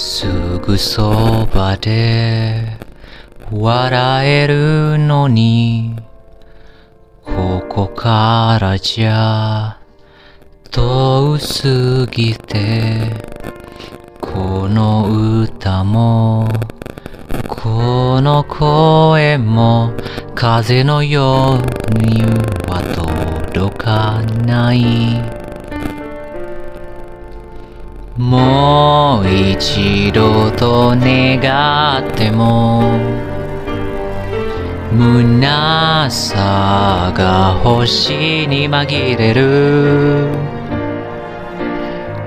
すぐそばで笑えるのに、ここからじゃ遠すぎて、この歌もこの声も風のようには届かない。もう一度と願っても虚しさが星に紛れる。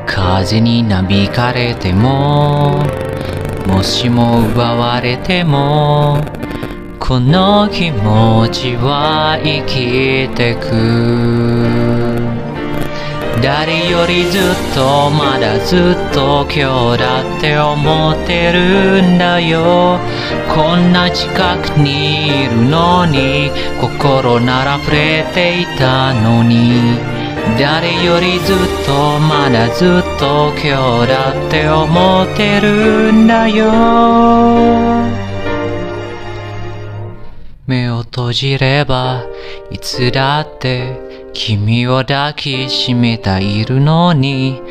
風になびかれてももしも奪われても、この気持ちは生きてく。誰よりずっとまだずっと今日だって思ってるんだよ。こんな近くにいるのに、心なら触れていたのに。誰よりずっとまだずっと今日だって思ってるんだよ。目を閉じればいつだって君を抱きしめているのに、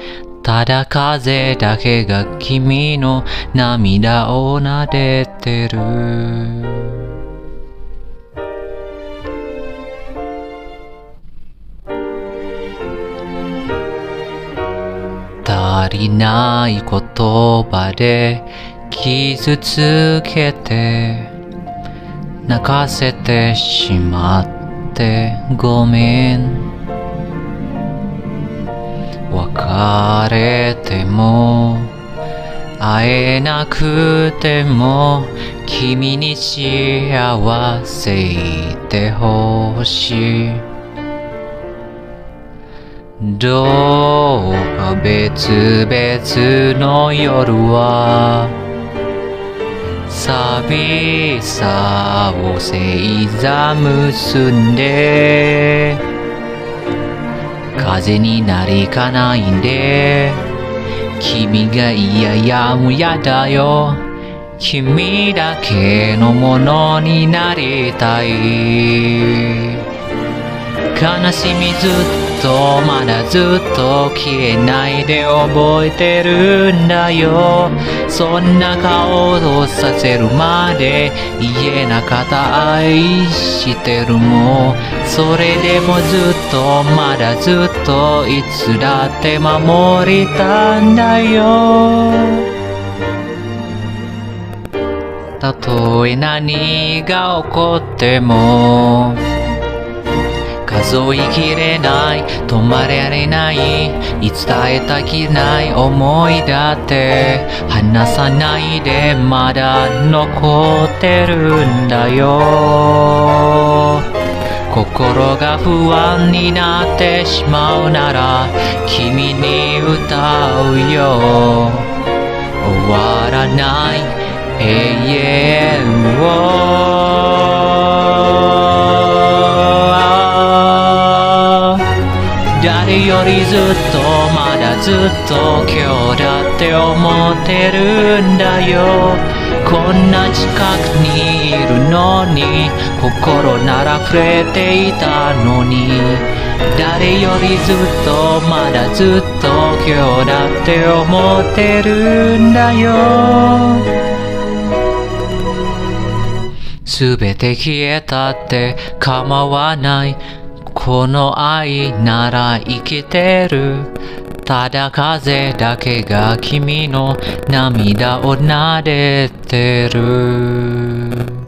ただ風だけが君の涙を撫でてる。足りない言葉で傷つけて、泣かせてしまってごめん。別れても会えなくても、君に幸せいてほしい。どうか別々の夜は寂しさを星座結んで、風になりかないで。君が嫌やも嫌だよ。君だけのものになりたい。悲しみずっとまだずっと消えないで覚えてるんだよ。そんな顔をさせるまで言えなかった愛してるもん。それでもずっとまだずっといつだって守りたんだよ。たとえ何が起こっても数えきれない、止まれられない、いつ伝えたきない思いだって、離さないでまだ残ってるんだよ。心が不安になってしまうなら君に歌うよ。終わらない永遠を。誰よりずっとまだずっと今日だって思ってるんだよ。こんな近くにいるのに、心なら触れていたのに。誰よりずっとまだずっと今日だって思ってるんだよ。すべて消えたって構わない、この愛なら生きてる。ただ風だけが君の涙を撫でてる。